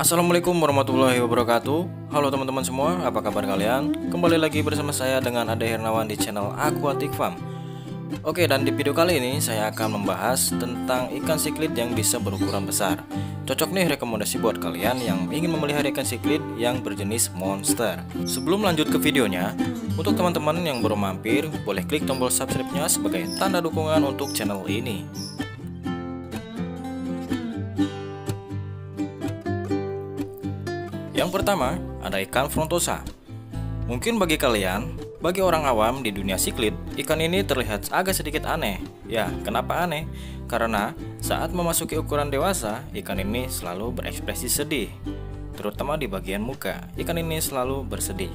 Assalamualaikum warahmatullahi wabarakatuh. Halo teman-teman semua, apa kabar kalian? Kembali lagi bersama saya dengan Ade Hernawan di channel Aquatic Farm. Oke, dan di video kali ini saya akan membahas tentang ikan cichlid yang bisa berukuran besar. Cocok nih rekomendasi buat kalian yang ingin memelihara ikan cichlid yang berjenis monster. Sebelum lanjut ke videonya, untuk teman-teman yang baru mampir, boleh klik tombol subscribe-nya sebagai tanda dukungan untuk channel ini. Yang pertama, ada ikan frontosa. Mungkin bagi orang awam di dunia cichlid, ikan ini terlihat agak sedikit aneh. Ya, kenapa aneh? Karena saat memasuki ukuran dewasa, ikan ini selalu berekspresi sedih, terutama di bagian muka. Ikan ini selalu bersedih.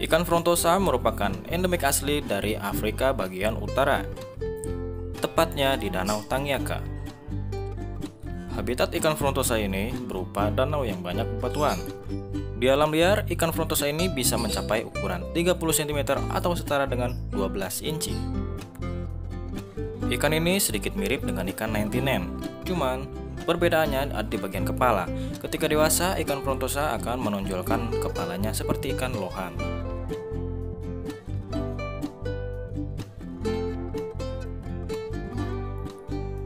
Ikan frontosa merupakan endemik asli dari Afrika bagian utara, tepatnya di Danau Tanganyika. Habitat ikan frontosa ini berupa danau yang banyak bebatuan. Di alam liar, ikan frontosa ini bisa mencapai ukuran 30 cm atau setara dengan 12 inci. Ikan ini sedikit mirip dengan ikan 99, cuman perbedaannya ada di bagian kepala. Ketika dewasa, ikan frontosa akan menonjolkan kepalanya seperti ikan lohan.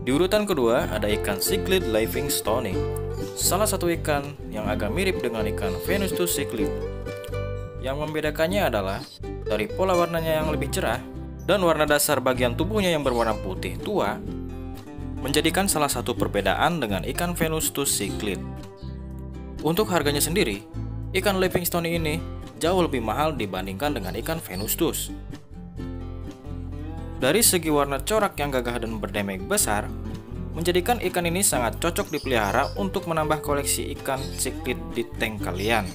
Di urutan kedua ada ikan Cichlid livingstonii, salah satu ikan yang agak mirip dengan ikan Venustus cichlid. Yang membedakannya adalah dari pola warnanya yang lebih cerah dan warna dasar bagian tubuhnya yang berwarna putih tua, menjadikan salah satu perbedaan dengan ikan Venustus cichlid. Untuk harganya sendiri, ikan livingstonii ini jauh lebih mahal dibandingkan dengan ikan Venustus. Dari segi warna corak yang gagah dan berdemek besar, menjadikan ikan ini sangat cocok dipelihara untuk menambah koleksi ikan cichlid di tank kalian.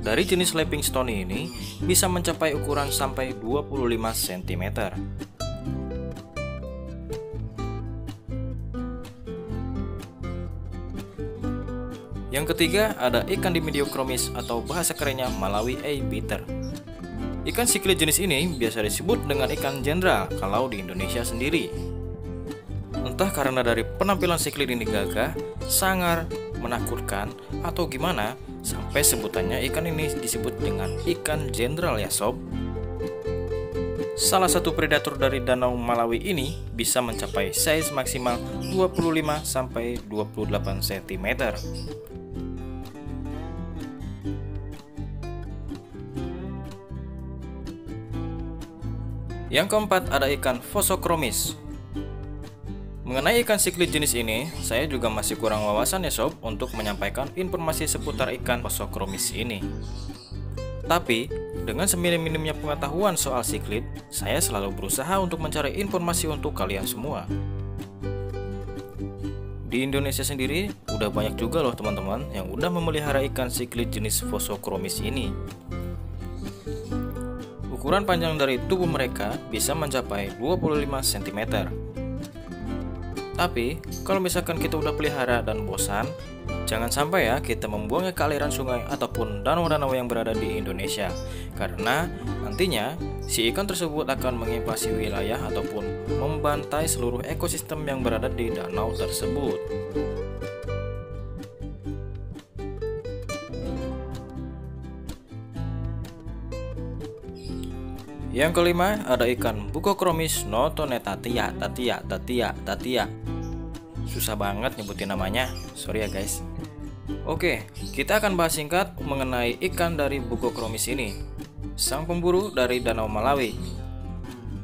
Dari jenis livingstonii ini bisa mencapai ukuran sampai 25 cm. Yang ketiga ada ikan Dimidiochromis atau bahasa kerennya Malawi Eyebiter. Ikan cichlid jenis ini biasa disebut dengan ikan jenderal kalau di Indonesia sendiri. Entah karena dari penampilan cichlid ini gagah, sangar, menakutkan, atau gimana, sampai sebutannya ikan ini disebut dengan ikan jenderal ya sob. Salah satu predator dari Danau Malawi ini bisa mencapai size maksimal 25-28 cm. Yang keempat ada ikan Fossorochromis. Mengenai ikan cichlid jenis ini, saya juga masih kurang wawasan ya sob untuk menyampaikan informasi seputar ikan Fossorochromis ini. Tapi, dengan seminim-minimnya pengetahuan soal cichlid, saya selalu berusaha untuk mencari informasi untuk kalian semua. Di Indonesia sendiri, udah banyak juga loh teman-teman yang udah memelihara ikan cichlid jenis Fossorochromis ini. Ukuran panjang dari tubuh mereka bisa mencapai 25 cm. Tapi, kalau misalkan kita udah pelihara dan bosan, jangan sampai ya kita membuangnya ke aliran sungai ataupun danau-danau yang berada di Indonesia. Karena nantinya, si ikan tersebut akan menginvasi wilayah ataupun membantai seluruh ekosistem yang berada di danau tersebut. Yang kelima ada ikan Buccochromis nototaenia. Susah banget nyebutin namanya, sorry ya guys. Oke, kita akan bahas singkat mengenai ikan dari Buccochromis ini, sang pemburu dari Danau Malawi.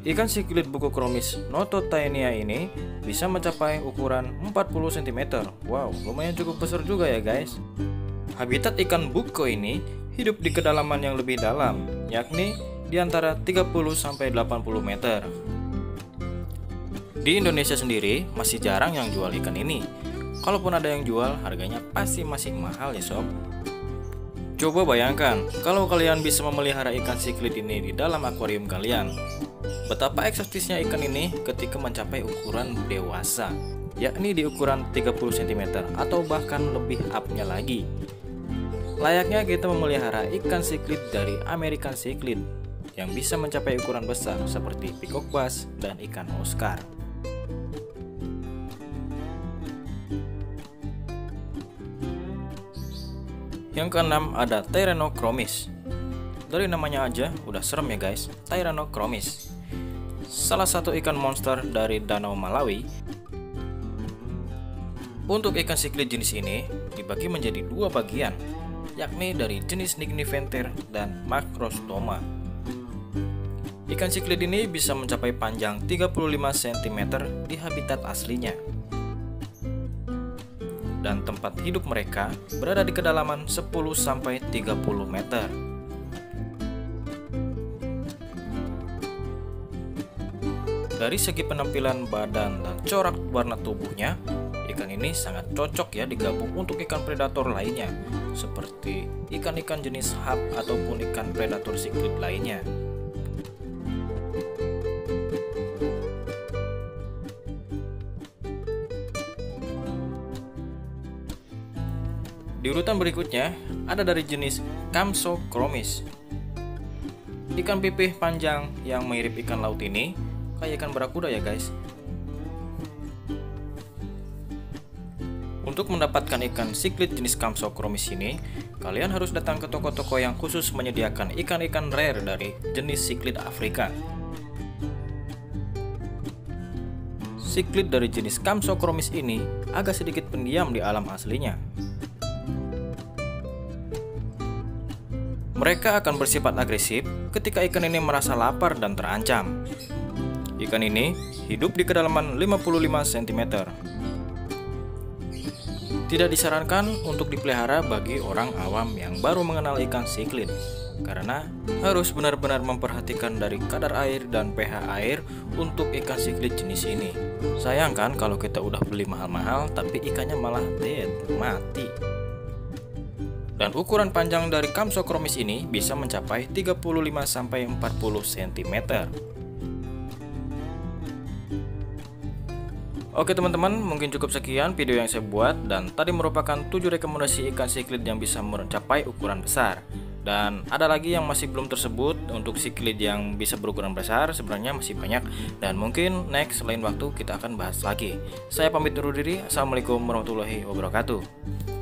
Ikan cichlid Buccochromis nototaenia ini bisa mencapai ukuran 40 cm. Wow, lumayan cukup besar juga ya guys. Habitat ikan bucco ini hidup di kedalaman yang lebih dalam, yakni di antara 30-80 meter. Di Indonesia sendiri masih jarang yang jual ikan ini. Kalaupun ada yang jual, harganya pasti masih mahal ya sob. Coba bayangkan, kalau kalian bisa memelihara ikan cichlid ini di dalam akuarium kalian, betapa eksotisnya ikan ini ketika mencapai ukuran dewasa, yakni di ukuran 30 cm atau bahkan lebih upnya lagi. Layaknya kita memelihara ikan cichlid dari American cichlid yang bisa mencapai ukuran besar seperti peacock bass dan ikan Oscar. Yang keenam ada Tyrannochromis. Dari namanya aja udah serem ya guys, Tyrannochromis. Salah satu ikan monster dari Danau Malawi. Untuk ikan cichlid jenis ini dibagi menjadi dua bagian, yakni dari jenis Nigniventer dan Makrostoma. Ikan cichlid ini bisa mencapai panjang 35 cm di habitat aslinya. Dan tempat hidup mereka berada di kedalaman 10-30 meter. Dari segi penampilan badan dan corak warna tubuhnya, ikan ini sangat cocok ya digabung untuk ikan predator lainnya, seperti ikan-ikan jenis hap ataupun ikan predator cichlid lainnya. Di urutan berikutnya, ada dari jenis Champsochromis. Ikan pipih panjang yang mirip ikan laut ini, kayak ikan barakuda ya guys. Untuk mendapatkan ikan cichlid jenis Champsochromis ini, kalian harus datang ke toko-toko yang khusus menyediakan ikan-ikan rare dari jenis cichlid Afrika. Cichlid dari jenis Champsochromis ini agak sedikit pendiam di alam aslinya. Mereka akan bersifat agresif ketika ikan ini merasa lapar dan terancam. Ikan ini hidup di kedalaman 55 cm. Tidak disarankan untuk dipelihara bagi orang awam yang baru mengenal ikan cichlid, karena harus benar-benar memperhatikan dari kadar air dan pH air untuk ikan cichlid jenis ini. Sayang kan kalau kita udah beli mahal-mahal tapi ikannya malah dead, mati. Dan ukuran panjang dari Champsochromis ini bisa mencapai 35-40 cm. Oke teman-teman, mungkin cukup sekian video yang saya buat, dan tadi merupakan 7 rekomendasi ikan cichlid yang bisa mencapai ukuran besar. Dan ada lagi yang masih belum tersebut. Untuk cichlid yang bisa berukuran besar sebenarnya masih banyak, dan mungkin next lain waktu kita akan bahas lagi. Saya pamit undur diri. Assalamualaikum warahmatullahi wabarakatuh.